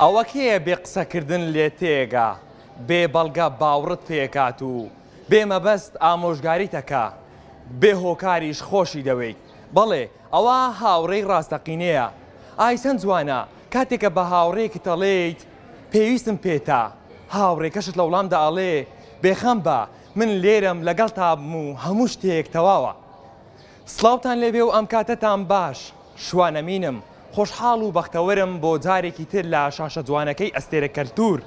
او اکیه بی قصه کردن لیتیگا بی بلگا باورت پیکاتو بی مبست آموشگاری تکا بی هوکاریش خوشی دوی بله او هاوری راستقینه ایسان زوانا کاتی که به هاوری که تلیت پیویستم پیتا هاوری کشت لولام دا علی بخم با من لیرم لگل تابمو هموش تیک تواوا سلاوتان لبیو امکاتتان باش شوانمینم خوشحال و بەختەوەرم بۆ جارێکی تر لە شاشە جوانەکەی ئەستێرە کەلتور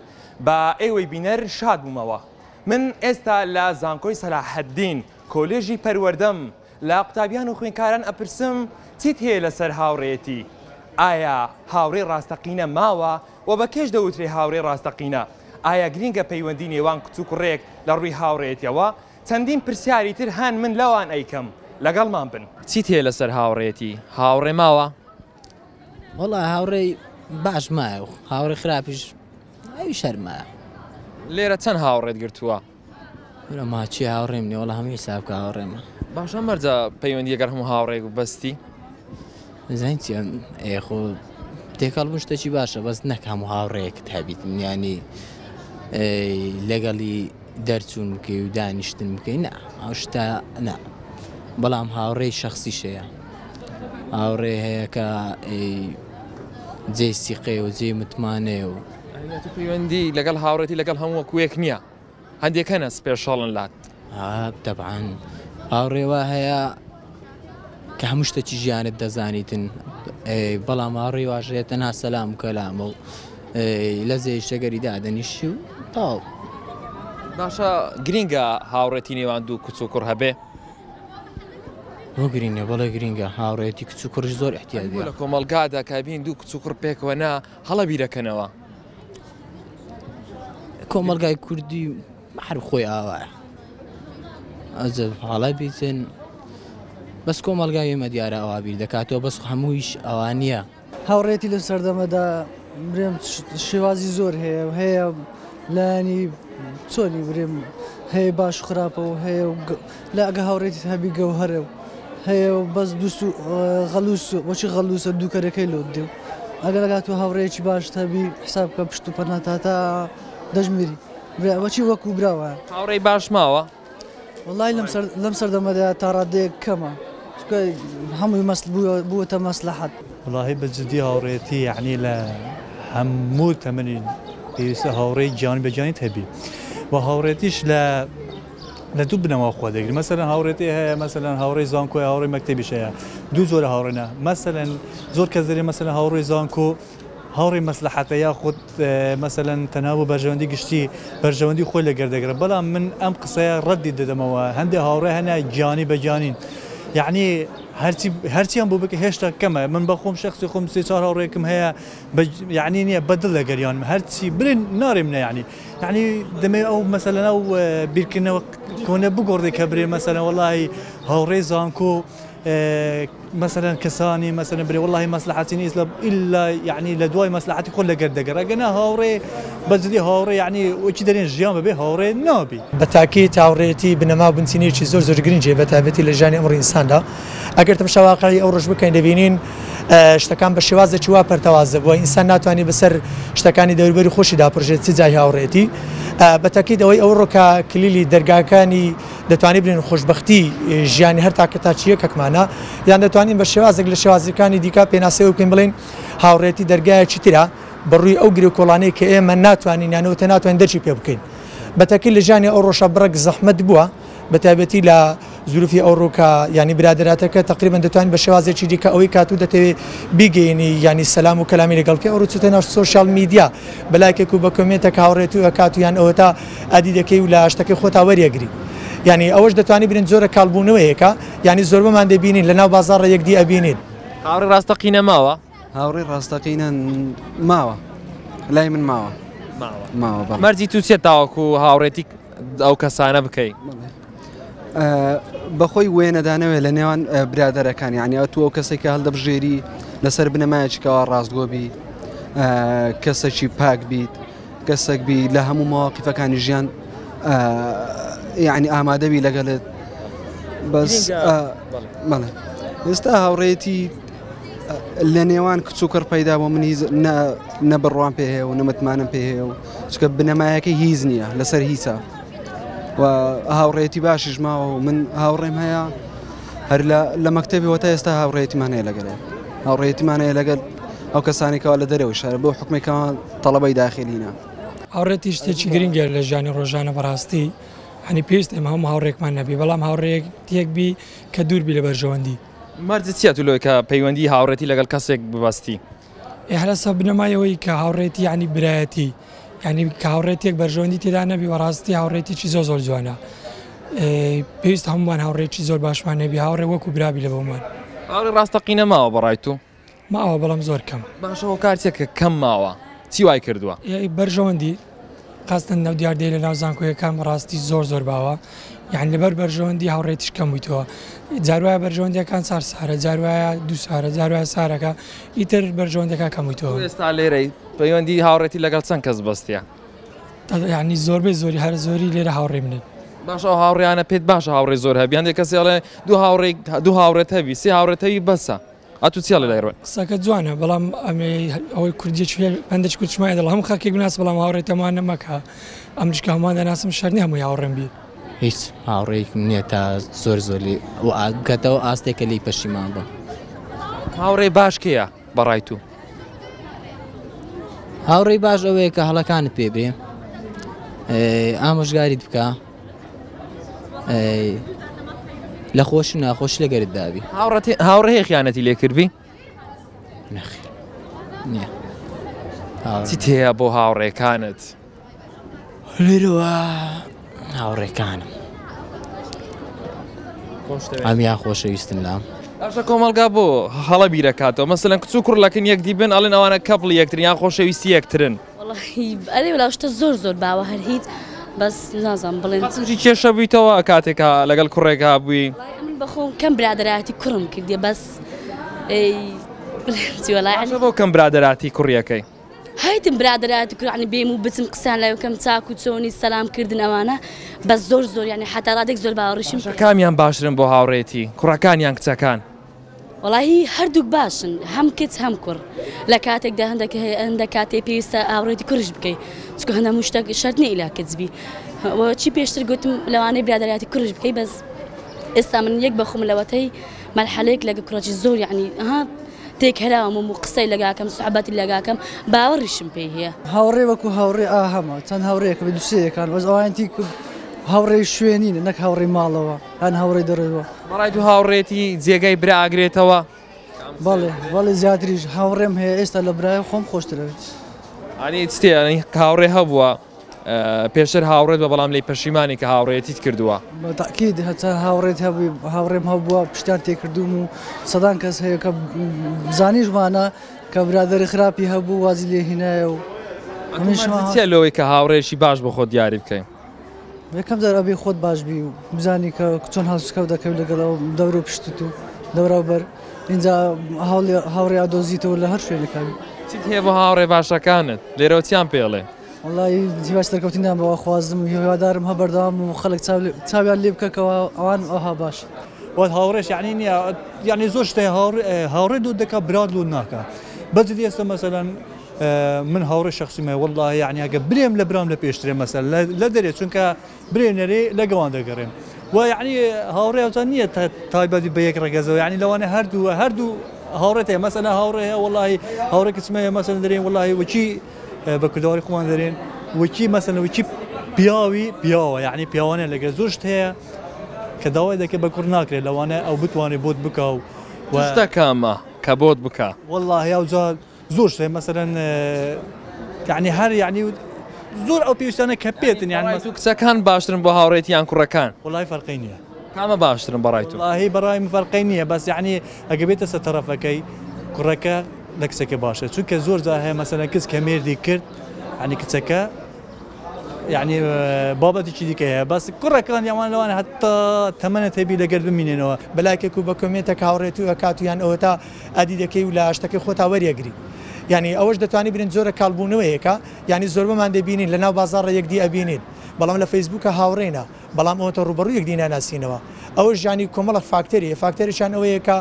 بە ئێوەی بینەر شاد بوومەوە. من ئێستا لە زانکۆی سەلاحەددین کۆلێژی پەروەردەم لە قوتابیان و خوێنکاران ئەپرسم چیت هەیە لەسەر هاوڕێتی؟ ئایا هاوڕێ ڕاستەقینە ماوە و بە کێش دەوترێ هاوڕێ ڕاستەقینە؟ ئایا گرینگە پەیوەندی نێوان کچ و کوڕێک لە ڕووی هاوڕێتیەوە؟ چەندین پرسیاری تر هەن من لەوان ئەیکەم لەگەڵمان بن. چیت هەیە لەسەر هاوڕێتی؟ هاوڕێ ماوە؟ والله هاوري باش مايو هاوري خرابش أي شر ما ليرة تن هاوري تقرتوا ولا ما شيء هاوري مني والله هم يسابك هاوري ما باش أمرزا بيوندي قرهم هاوري وبستي زين تيان إيه خو تكلم مش تشي باشة بس نكهم هاوري كتحبيتني يعني لقالي درسون مكي ودانشتن مكي نا عشتا نا بلا هم هاوري شخصي شيء هاوري هيكا جێی سیقێ و جێی متمانێ و پەیوەندی لەگەڵ هاوڕێتی لەگەڵ هەموو وەکوێک نییە هەندێک هەنە سپێشەڵن لات تەبعان هاوڕێوە هەیە کە هەموو شتێکی ژیانت دەزانیتن بەڵام هاوڕێی واژەیە تەنها سەلام و کەلامە و لە زێی شەگەری دادەنیشی و تاو باشە گرینگە هاوڕێتی نێوان دوو کچ و کوڕ هەبێ گرینگە بەڵێ گرینگە هاوڕێتی کچ و کوڕش زۆر احتیاجە لە کۆمەڵگادا کابین دوو کچ و کوڕ پێکەوە نا هەڵە بیرەکەنەوە کۆمەلگای کوردی هەر خۆی ئاوایە ئەجەب هەڵە بیتن بەس کۆمەلگای ئێمە دیارە ئەوا بیر دەکاتەوە بەس هەموویش ئەوان نییە هاوڕێتی لە سەردەمەدا برێم شێوازی زۆر هەیە و هەیە لایەنی چۆنی برێم هەیە باش و خراپە و هەیە و لە ئەگە هاوڕێتی هەبی گەوهەرە و هەیە بەس دووسو غەلووس وەچی غەلووسە دووکەرەکەی لۆدێ و ئەگە لەگات و هاوڕێکی باش تەبی حساب کە پشت و پەناتاتا دەژمیری وەچی وەکو براوە هاوڕێی باش ماوە وڵای لەم سەردەمەدا تا ڕادەیەک کەمە هەمووی مەسڵ بووەتە مەسلەحەت وڵاهی بە جددی هاوڕێتی یعنی لە هەموو تەمەنی پێویستە هاوڕێی جیانی بەجیانی هەبی و هاوڕێتیش لە لدو بنوا خو دغري مثلا هاوريتي مثلا هاوري زانكو هاوري مكتبي شيا دو زور هاورنا مثلا زور كزري مثلا هاوري زانكو هاوري مصلحته ياخذ مثلا تناوب برجوندي قشتي برجوندي خو لغردغره بلا من ام قصه ردد دموا هندي هاوري هنا جانب جانين يعني هرتي ام بوبك هاشتاج كما من بخوم شخصي خوم سيتار هاوريكم هي يعني ني بدل غريان هرتي برن نار من يعني دمي او مثلا او بيركن كونه بقردي كبري مثلا والله هاوري زانكو مثلا كساني مثلا بري والله مصلحتي نيزلب الا يعني لدواي مصلحتي كلها قردقر انا هاوري بزدي هاوري يعني وش دارين جيام به هاوري نابي بالتاكيد هاوريتي بنما بنسيني شي زور زور جرينجي بتابتي لجاني امر انسان دا اگرتم شواقعي او رجب كاين دبينين اشتكان بشواز تشوا برتوازب وانسان ناتواني بسر اشتكاني دوربري خوشي دا بروجيتي زاي هاوريتي بالتاكيد او روكا كليلي درگاكاني دتواني بنين خوشبختي جياني هر تاكتا چيه كمانا يعني دەتوانین بە شێوازێک لە شێوازەکانی دیکە پێناسێ وکەین بڵین هاوڕێتی دەرگایەکی ترە بەڕووی ئەو گرێ و کۆڵانەی کە ئێمە ناتوانین یانەوەتە ناتوانین دەرچی پێ بکەین بەتەکیل لە ژیانی ئەو ڕۆژە بڕێک زەحمەت بووە بەتابەتی لە زروفی ئەو ڕووکە یانی برادەراتەکە تقریبا دەتوانین بە شێوازێکی دیکە ئەوەی کاتوو دەتەوێت بیگەینی یانی سەلام و کەلامی لەگەڵ کە ئەو ڕوو چوتە ناو سۆشیال میدیا بەلایکێک و بە کۆمێنتێک هاوڕێتی ئەکاتوو یان ئەوەتە ئادی دەکەی و لە هەشتەکەی خۆتا وەریەگری يعني أوش دتواني بين زور كالبونو هيكا يعني زور ما عندي بينين لأنه بازار يقدي أبينين. هاوري راستقينا ماوا. هاوري راستقينا ماوا. لا من ماوا. ماوا. مرجي توصي تاوكو هاوريتك أو كسانة بكي. بخوي وين دانوي لأنه برادر كان يعني أتو كسيك هالدب جيري لسر بنمايش كوار راس قوبي كسيك باك بيت كسيك بي لهم مواقف كان جيان يعني آمادەبی لەگەڵت بەس ئێستا هاوڕێتی لنيوان كتسكر پیدا و من هیز نه بروان پیه و نه متمانم پیه و سکه بنمایه که هیز نیا لسر هیسا و هاوریتی باشش ما و من هاوریم هیا هر لمکتبی و تاست هاوریتی من ایلگله هاوریتی من ایلگل او کسانی که ولد دریوش هر بو حکمی که طلبای داخلینا هاوریتیش تیچگرین گل لجانی روزانه براستی هنی پیست هم هاوریک من نبی بلام هاوریک تیک بی کدور بی لبرجواندی مارزتیا تو لوکا پیوندی هاورتی لگل کسیک ببستی. احلاس بنمایوی که هاورتی یعنی برایتی یعنی که هاورتی یک برجندی تیرانه بی وراستی هاورتی چیزا زول زوانه. پیست همون هاورتی چیزا باش من بی هاور و کبرای بی لبومان. هاور راست قینه ما و برای تو؟ ما و بلام زور کم. باشه و کارتی که کم ما و تی وای کرد و؟ یه برجندی قصد نودیار دیل نازن که کم راستی زور با و. يعني لبر برجوندي هوريتش كم ويتوا زارويا برجوندي كان صار سهرة زارويا دو سهرة زارويا سهرة كا يتر برجوندي كا كم ويتوا استعلي رأي بيوندي هوريتي لقال سانكز بستيا يعني زور بزوري هر زوري ليره هوري منه باش هوري أنا بيت باش هوري زورها بيندي كسيالة دو هوريتها بي سي هوريتها بي بسا أتو سيالة ليره ساكت زوانا بلام أمي أول كردية شوية عندك كردش ما يدل هم خاكي بناس بلام هوريتها ما أنا مكها أمش كهمان الناس مشارني هم يهورن بي هیچ هاوری نیه تا زور و گذاه آسته کلی پشیمان با هاوری باش کیا برای تو هاوری باش اوه که حالا کانت پیبریم آموزگاری دکا لخوش نخوش لگرد دادی هاوری خیانتی لیکر بی نخیر نه تیه با هاوری کانت لیروآ هاوڕێکانم ئەمیا خۆشەویستم لام ئاشە کۆمەلگا بۆ هەڵە بیرەکاتەوە مەسەلەن کچ و کوڕەکن یەکدی بن ئەڵێن ئەوانە کەپڵ یەکتریان خۆشەویستی یەکترن ئەلێ وەلاوشتە زۆر باوە هەر هیچ بەس نازانم بڵێن چی کێشە بوویتەوە کاتێکا لەگەڵ کوڕێکا بووی من بەخۆم کەم برادەراتی کوڕم کردیە بەس بۆ کەم برادەراتی کوڕیەکەی هایتم برادراتك يعني بيمو بتم قسان لا وكم تاكو توني سلام كردن أوانا بس زور يعني حتى رادك زور باورشم كام يان باشرن بو هاوريتي كراكان يان كتاكان والله هردوك باشن هم كت هم كور لكاتك ده عندك كاتي بيستا هاوريتي كورش بكي تكو هنا مشتاق شرطني إلى كتبي وشي بيشتر قلتم لو أنا برادراتي كورش بكي بس إسا من يك بخوم لواتي مالحليك لقى كراجي زور يعني ها تيك هلا مو قصي لقاكم صعوبات لقاكم باورشم بيه هاوري وكو هاوري اهما تن هاوريك بدوسي كان بس انتي هاوري شوينين انك هاوري مالوا انا هاوري دروا مرايتو هاوريتي زيغاي برا اغريتوا بالي زيادريج هاوريم هي است لبراي خوم خوشترت يعني تستي يعني هاوري هبوا بيشر هاوريت ببلام لي پشيماني كه هاوريتي كردوا بالتاكيد حتى هاوريت هاوريم هبوا پشتان تكردوم صدان كاس هي كه زاني جوانا كه برادر خرابي هبوا وازلي هنا هميش ما تيلوي كه هاوري شي باش بخود ياري بكاي مكم زر ابي خود باش بي بزاني كه كتون هاس كه دكه لغلا دورو پشتتو دورو بر انجا هاوري ادوزيتو ولا هر شي لكاي تيتي هاوري باشا كانت ليرو تيام بيله والله جیباش ترکوتی نم با خوازم یادارم ها بردم و خالق تابع لیب که آن آها باش. و هاورش یعنی نیا یعنی زوجته هاوری دو دکا براد لون نکه. بعضی است مثلا من هاورش شخصی می والله یعنی اگه بریم لبرام لپیشتریم مثلا لدری چون که بریم نری لگوان دکریم. و یعنی هاوری اوتانیه تایبادی بیک رگزه یعنی لوانه هر دو هاورته مثلا هاوره والله هاوری کسمه مثلا دریم والله و چی بكدوري خواندرين وكي مثلا وكي بياوي يعني بياوانه لقى زوجته كدواء ذاك بكورناكري لو انا او بتواني بود بكاو زوجته كاما كبوت بكا والله يا وزاد زوجته مثلا يعني هر يعني زور او بيوستانه كبيتن يعني مثلا سكان باشترن بهاوريتي عن كركان والله فرقينيه كاما باشترن برايتو والله براي مفرقينيه بس يعني اجبيت سترفكي كركا لكسك باشا شوك زور زاهي مثلا كز كامير دي كرت يعني كتسكا يعني بابا تشي ديكها بس كره كان يعني لو انا حتى ثمنه تبي لقلب منين بلاكي كوبا كوميتك هاوريتو وكاتو يعني اوتا ادي دكي ولا اشتكي خوتا وري اجري يعني اوجدتاني بين زور كالبونويكا يعني زور ما عندي بينين لنا بازار يقدي ابينين بلام لفیسبوک هاورینه بلام اون تو روبرو یک دینه ناسینه. اوج یعنی کاملا فاکتوری فاکتوریشان اویه که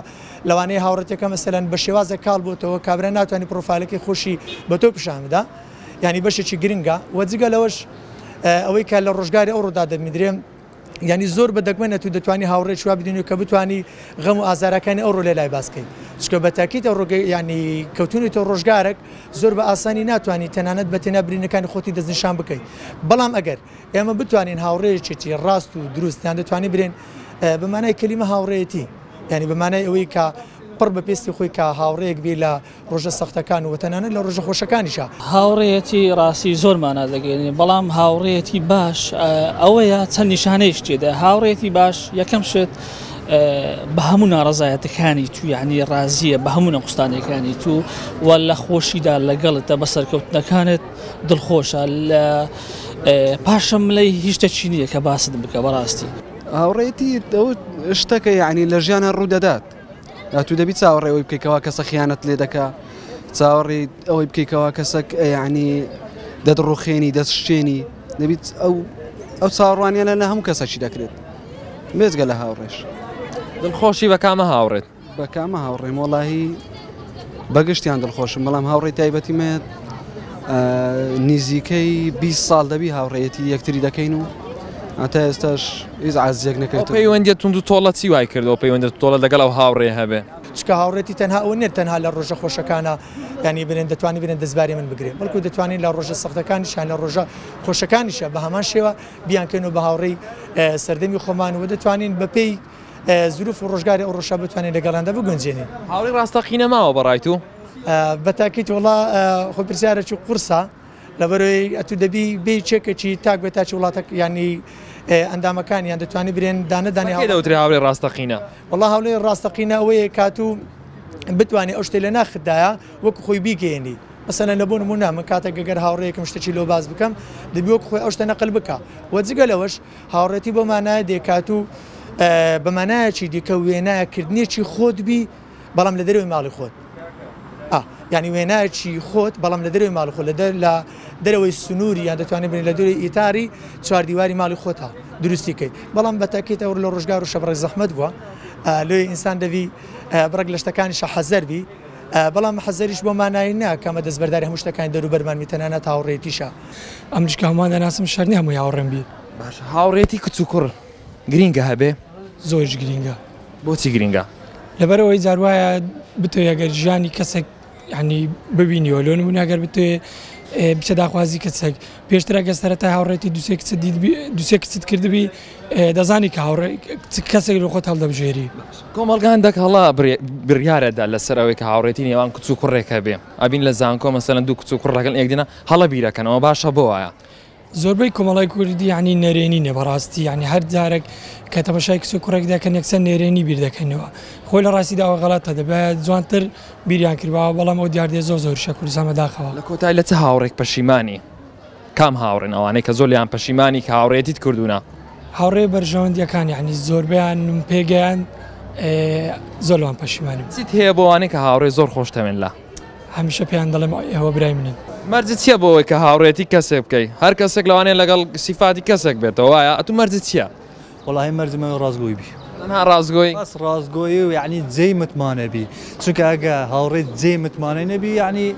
لوانی هاورتی که مثلا بشواز کال بود و کابرنات یعنی پروفایل که خوشی بتوبشان میده یعنی بشه چی گرینگا و دیگه لواش اویه که لروجگاری اورو داده میدریم یعنی زور بدگمنه تو دتوانی هاوری شو بدونی که بتوانی غم و آزارکان اورو لای باسکی. چکه بتأكيد الرج يعني كونت الرجعارك زور بأساني ناتواني تنانت بتنابرين كان خوتي دزن شام بكي بلام أجر إما بتوانين هاوريتي تي راست ودروس تنانت تواني برين بمعنى كلمة هاوريتي يعني بمعنى ويكا قرب بيستي خويكا هاوريك بلا رجع سخت كان وتنانت لرجع خوش كانشة هاوريتي راسي زور معنا ذاك يعني بلام هاوريتي باش أويا تنشانيش جدا هاوريتي باش يكمشت بهمونا رزايات كاني تو يعني رازية بهمونا قصتاني كاني تو ولا خوشي دا لقلت بسر كوتنا كانت دل خوشة لا باشم لي هشتا تشينية كباسد بكبراستي هوريتي اشتكى يعني لجيان الردادات تو دبي تساوري ويبكي كواكس خيانة لدكا تساوري او يبكي كواكس يعني داد الروخيني داد الشيني دبي او تساوراني لنا هم كاساشي داكريت ميزقى لها هوريش دلخوشی بکامه هاورد. بکامه هاوریم ولایی بگشتیان دلخوشم. ملام هاوری تایبتی میاد نزدیکی 20 سال دبی هاوریتی یکتری دکینو. عتا استش از عزیق نکرد. پیوندی تندو تولدی وای کرد. پیوندی تولد دگل او هاوری هبه. چک هاوریتی تنها و نه تنها لروج خوش کانه. یعنی بینند توانی بینند زبری من بگیریم. بلکه دتوانی لروج سخت کانیش هن لروج خوش کانیشه. به همان شیوه بیان کنن به هاوری سردمی خمان و دتوانی بپی ظروف الرجعاري أو الرشابة يعني لقالندا بجنزيني. هاوري راستقينا معه برايتو. بتأكيد والله خبر سعره شو قرصة لبروي أتودبي بيشك شيء تاج بتأكيد والله تك يعني عندما كان يعني تواني برين دانة دانة. كده وتري هاوري راستقينا. والله هاوري راستقينا أوي كاتو بتواني أشتلي ناخد دايا وكخوي بيجيني. مثلا لبون منا من كاتا جعر هاوريك مشتشي لو باز بكم دبيوك خوي أشتنا قلبك. وتزجلوش هاوريتي بمعنى دكاتو بمعنى شيء ديك ويناء كردني شيء خود بي بلام لدري ومال خود يعني ويناء شيء خود بلام لدري ومال خود لدر لدروي السنوري يعني تواني بين لدري إيطاري صار ديواري مال خودها درستي كي بلام بتأكيد أور للرجعار وشبر الزحمة دوا لو إنسان دبي برجلش تكاني شحذر بي بلام حذرش بمعنى إنها كم دز برداري همش تكاني درو برمان متنانة هاوريتيشة أمش كمان أنا اسم شرني هم يعورن بي باش هاوريتي كتسكر غرينجا هبه زۆرش گرینگە. بۆچی گرینگە؟ لەبەرەوەی جاروایە بتوێ ئەگەر ژیانی کەسێک یعنی ببینیەوە لۆ نمونە ئەگەر بتوێ بچە داخوازی کەسێک پێشتر ئەگەر سەرەتا هاوڕێتی دووسێ کچت کردبی دەزانی کە کەسێک لە خۆت هەڵدەبژێری. کۆمەڵگەندێک هەڵا بڕیارەدا لەسەر ئەوەی کە هاوڕێتی نێوان کچ و کوڕێک هەبێ. ئەبین لە زانکۆ مەسەڵەن دوو کچ و کوڕ لەگەڵ یەکدینا هەڵە بیرەکەنەوە باشە بۆ وایە. زۆربەی کۆمەڵای کوردی یعنی نەرێنینە بەڕاستی یعنی هەر جارێک کە تەماشای کچ و کوڕێک دەکەن یەکسەر نێرێنی بیر دەکەنەوە خۆی لە ڕاستیدا ئەوە غەڵەتە دەبێت جوانتر بیریان کردەوە بەڵام ئەو دیاردێ زۆر شەکوورزامە داخەوە. لە کۆتای لە چه هاوڕێک پەشیمانی کام هاوڕێن ئەوانەی کە زۆر لیان پەشیمانی کە هاوڕێتیت کردوونە هاوڕێ بەرژەوەندیەکان یعنی زۆربیان پێگەیان زۆر لەوان پەشیمانم. چیت هەیە بۆ ئەوانەی کە هاوڕێ زۆر خۆشتەمێن لە هەمیشە پێیان دەڵێم ئێوە برای منن. مەرجت چییە بۆ ئەوەی کە هاوڕێتی کەسێک بکەی هەر کەسێک لەوانەیە لەگەڵ سیفاتی کەسێک بێتەوە وایە ئەتو مەرجت چییە؟ وەڵاهی مەرجم ئەوە ڕازگۆی بی. تەنها ڕازگۆی؟ بەس ڕازگۆیی و یعنی جێی متمانە بی چونکە ئەگە هاوڕێت جێی متمانە نەبی یعنی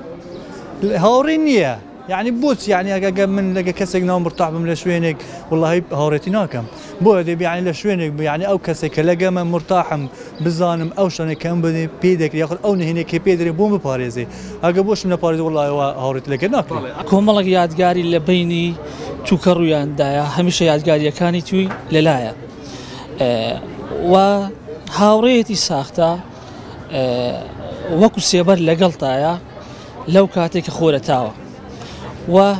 هاوڕێ نییە یعنی بۆچی یعنی ئەگە من لەگە کەسێک ناو مرتاح بم لە شوێنێک وەڵاهی هاوڕێتی ناکەم بۆ دەبێ یعنی لە شوێنێک بم یعنی ئەو کەسێک کە لەگە من مرتاحم بزانم ئەو شتانە کە من بێ پێی دەکرێ یاخود ئەو نهێنێک کە پێ دەکرێ بۆم بپارێزێ ئەگە بۆشم نەپارێزێ وەڵا ئەوە هاوڕێت لەگەر ناکرێ. کۆمەڵێک یادگاری لە بینی چووکە ڕوویاندایە هەمیشە یادگاریەکانی توی لەلایە و هاوڕێتی ساختە وەکو سێبەر لەگەڵتایە لەو کاتێک کە خۆرەتاوە و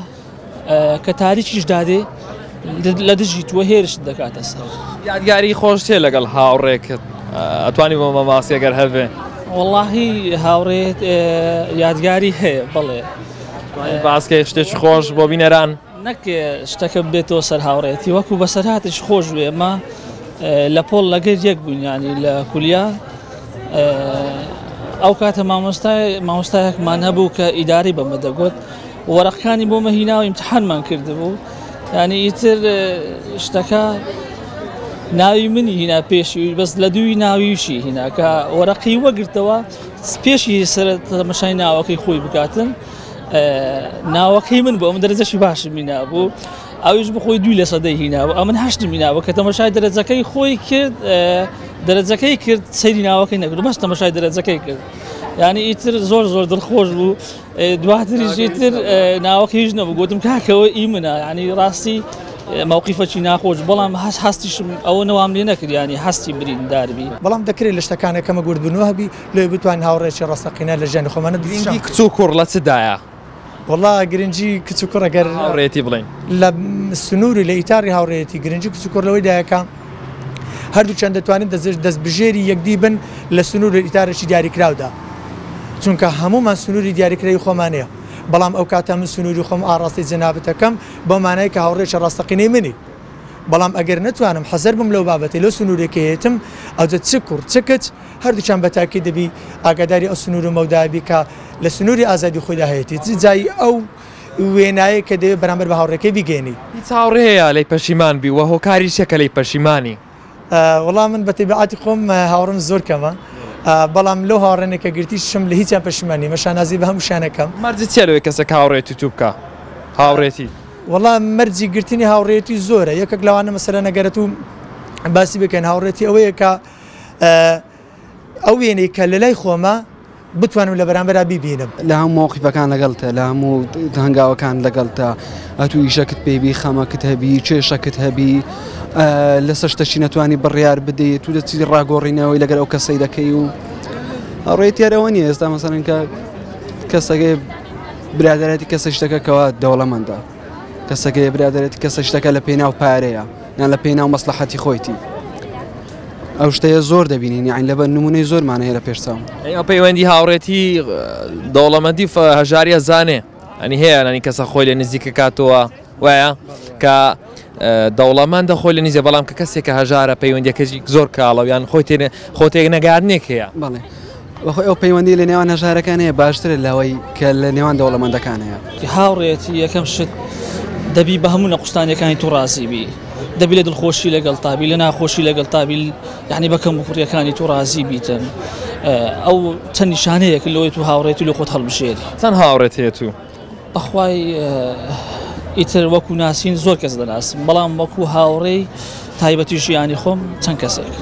کە تاریکیش دادێ لە دژی تووە هێرش دەکاتە سەر. یادگاری خۆش تێ لەگەڵ هاوڕێکت ئەتوانی بۆ مەماسیەگەر هەبێ؟ وەڵاهی هاوڕێت یادگاری هەیە بەڵێ باسکە شتێکی خۆش بۆ بینەران نەک شتەکە بێتەوە سەر هاوڕێتی وەکو بەسەرهاتیش خۆش وێمە لە پۆڵ لەگەر یەک بوون یانی لە کولیا ئەو کاتە مامۆستایەکمان هەبوو کە ئیداری بەمە دەگوت وەرەقەکانی بۆمە هیناوە ئیمتیحانمان کردبوو يعني يتر اشتكى ناوي مني هنا بيشي بس لدوي ناوي شي هنا كورقي وقرتوا بيشي سرت مشاي ناوكي خوي بكاتن ناوكي من بو مدرزش باش من ابو اوش بخوي دوله صدي هنا ومن هشت من ابو كتمشاي درزكي خوي كرد درزكي كرد سيدي ناوكي نقول مش تمشاي درزكي كرد يعني يتر زور زور درخوش بو دواتريش يتر ناوكي جنب قلت لهم كاكا ايمنا يعني راسي موقفي ناخوش بلام حستيش او نوام لي نكر يعني حستي برين داربي بلام ذكري ليش كان كما قلت بنوهبي لو بتوان هاوريش راسقينا لجان خمانه جرينجي كتوكر لا تدايا والله جرينجي كتوكر غير هاوريتي بلين لا السنوري لايتاري هاوريتي جرينجي كتوكر لو دايكا هردو چند توان دز بجيري يقديبن للسنوري الايتاري شي دياري كراودا چونك همو ما سنوري دياري كراي خمانه بلام اوقات من سنوری خم آراستی جنابت کم با معنای که هوریش راستقینی منی بلام اگر نتوانم حذر بم لو بابتی لو سنوری که هتم از تسکر تسکت هر دوچن به تأکید بی اقداری از سنوری مودابی که لسنوری آزادی خود هیتی زای او وینای که دی برامبر به هوری که بیگنی تاوریه لی پشیمان بی و هو کاریش کلی پشیمانی والله من بطبیعت خم هورم زور کم بلام لو هارنه که گرتیش شم لهیت پشمانی مشان ازیب هم شانه کم مرزی چلو کس کاوریتی توبکا هاوریتی والله مرزی گرتنی هاوریتی زوره یک لوانه مثلا نگرتو باسی بکن هاوریتی اوی که اوینی که لای خوما بتوانم لبرانبر ببینم لهم موقف کان لقلته لهم هنگاو کان لقلته اتو شکت بیبی خما کتابی چه شکت هبی لسشتشي نتواني بالريار بدي تودتي راغورينا ولا قالوا كسيدا كيو ريت يا رواني استا مثلا ك كساكي برادراتي كسشتكا كوا دولماندا كساكي برادراتي كسشتكا لبينا وباريا يعني لبينا ومصلحتي خويتي او شتي زور دبيني يعني لبن نموني زور معناها لبيرسام اي بي وندي هاوريتي دولماندي فهجاريا زاني يعني هي يعني كسا خويا نزيك كاتوا ويا ك دەوڵەمەند خۆی لە نیزە بەڵام کە کەسێکە هەژارە پەیوەندیەکەی زۆر کاڵەویان خۆتێک نەگارنێک هەیە بەڵێ بەخۆی ئەو پەیوەندی لە نێوان هەژارەکان هەیە باشترە لەوەی کە لە نێوان دەوڵەمەندەکان هەیە هاوڕێتی یەکەم شت دەبی بە هەموو نەقوستانیەکانی تو ڕازی بی دەبی لە دڵخۆشی لەگەڵ تابی لە ناخۆشی لەگەڵ تابی یعنی بەکەم بخوڕیەکانی تو ڕازی بیتن ئەو چەند نیشانەیەک لەوەی تو هاوڕێتی لە خۆت هەڵبژێری چەند هاوڕێت هەیە تو بەخوای ئیتر وەکو ناسین زۆر کەس دەناسم بەڵام وەکو هاوڕێی تایبەتی ژیانی خۆم چەند کەسێک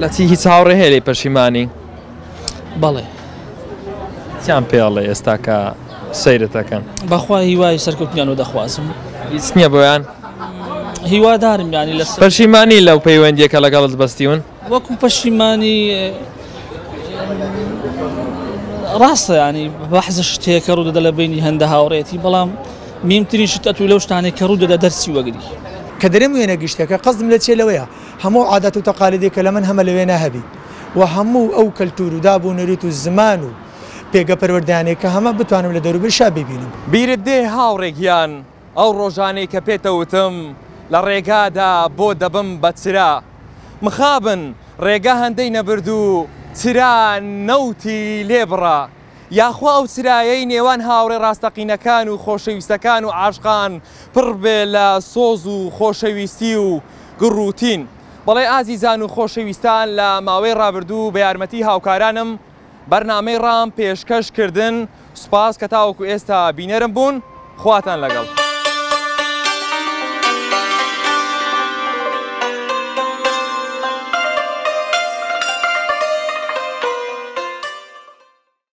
لەچی هیچ هاوڕێ هەیە لێی پەشیمانی بەڵێ چیان پێڵێ ئێستا کە سەیرت دەکەن بەخوا هیوای سەرکەوتنیان و دەخوازم هیچ نییە بۆیان هیوادارم یانی لە پەشیمانی لەو پەیوەندیەکە لەگەڵت بەستیون وەکو پەشیمانی ڕاستە ینی بەحزە شتێکە ڕوودەدە لە بینی هەندە هاوڕێتی بەڵام ميمترين شتات ولو شتاني كرود دا درسي وقدي كدرم وين اجشتك قصدم لتشي لويا همو عادات وتقاليدك لمن هم لوينا هبي وهمو او كلتور دابو نريتو الزمانو بيغا پرورداني كهما بتوانم لدورو برشابي بينم بيردي هاو ريغيان او روجاني كبيتوتم لريغا دا بو دبم بتسرا مخابن ريغا هندينا بردو ترا نوتي ليبرا یاخوا ئەو سرایەی نێوان هاوڕێ ڕاستەقینەکان و خۆشەویستەکان و عاشقان پڕبێ لە سۆز و خۆشەویستی و گڕوتین بەڵێ ئازیزان و خۆشەویستان لە ماوەی ڕابردوو بە یارمەتی هاوکارانم بەرنامەی ڕام پێشکەشکردن سوپاس کە تاوەکو ئێستا بینەرم بوون خواتان لەگەڵ